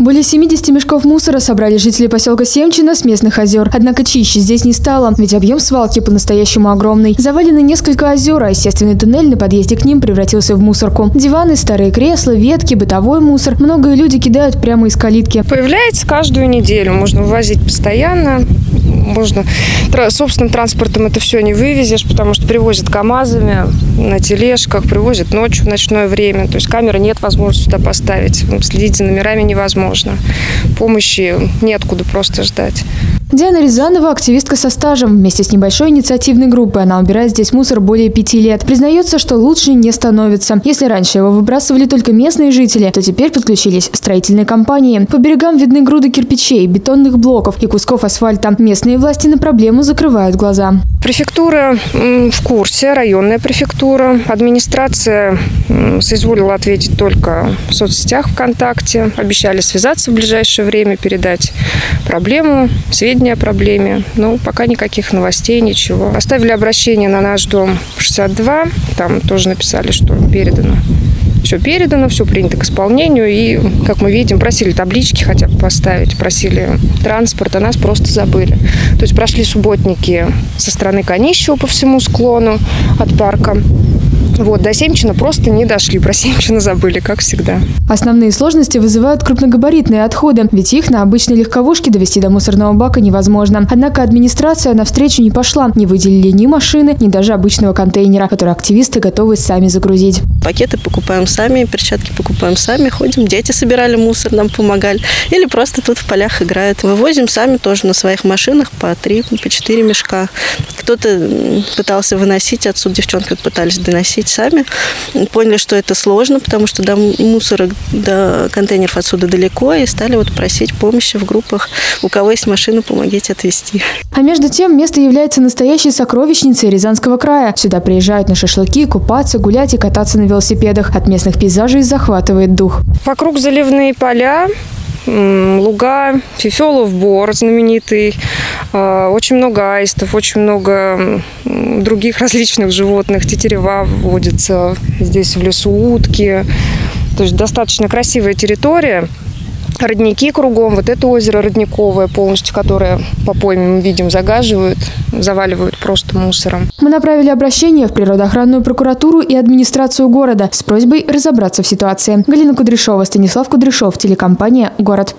Более 70 мешков мусора собрали жители поселка Семчино с местных озер. Однако чище здесь не стало, ведь объем свалки по-настоящему огромный. Завалены несколько озер, а естественный туннель на подъезде к ним превратился в мусорку. Диваны, старые кресла, ветки, бытовой мусор. Многие люди кидают прямо из калитки. Появляется каждую неделю, можно вывозить постоянно. Можно собственным транспортом это все не вывезешь, потому что привозят КАМАЗами, на тележках, привозят ночью, в ночное время. То есть камеры нет возможности сюда поставить, следить за номерами невозможно. Помощи неоткуда просто ждать. Диана Рязанова – активистка со стажем. Вместе с небольшой инициативной группой она убирает здесь мусор более 5 лет. Признается, что лучше не становится. Если раньше его выбрасывали только местные жители, то теперь подключились строительные компании. По берегам видны груды кирпичей, бетонных блоков и кусков асфальта. Местные власти на проблему закрывают глаза. Префектура в курсе, районная префектура. Администрация соизволила ответить только в соцсетях ВКонтакте. Обещали связаться в ближайшее время, передать проблему, сведения о проблеме, но пока никаких новостей, ничего. Оставили обращение на наш дом 62, там тоже написали, что передано. Все передано, все принято к исполнению, и, как мы видим, просили таблички хотя бы поставить, просили транспорт, а нас просто забыли. То есть прошли субботники со стороны Конищева по всему склону от парка. Вот, до Семчино просто не дошли, про Семчино забыли, как всегда. Основные сложности вызывают крупногабаритные отходы, ведь их на обычной легковушке довести до мусорного бака невозможно. Однако администрация навстречу не пошла, не выделили ни машины, ни даже обычного контейнера, который активисты готовы сами загрузить. Пакеты покупаем сами, перчатки покупаем сами, ходим, дети собирали мусор, нам помогали. Или просто тут в полях играют. Вывозим сами тоже на своих машинах по 3, по 4 мешка. Кто-то пытался выносить, отсюда девчонки пытались доносить сами. Поняли, что это сложно, потому что до мусора, до контейнеров отсюда далеко, и стали вот просить помощи в группах. У кого есть машина, помогите отвезти. А между тем, место является настоящей сокровищницей Рязанского края. Сюда приезжают на шашлыки, купаться, гулять и кататься на велосипедах. От местных пейзажей захватывает дух. Вокруг заливные поля, луга, Фефелов бор знаменитый, очень много аистов, очень много других различных животных, тетерева водятся, здесь в лесу утки, то есть достаточно красивая территория. Родники кругом, вот это озеро родниковое полностью, которое по пойме мы видим загаживают, заваливают просто мусором. Мы направили обращение в природоохранную прокуратуру и администрацию города с просьбой разобраться в ситуации. Галина Кудряшова, Станислав Кудряшов, телекомпания «Город».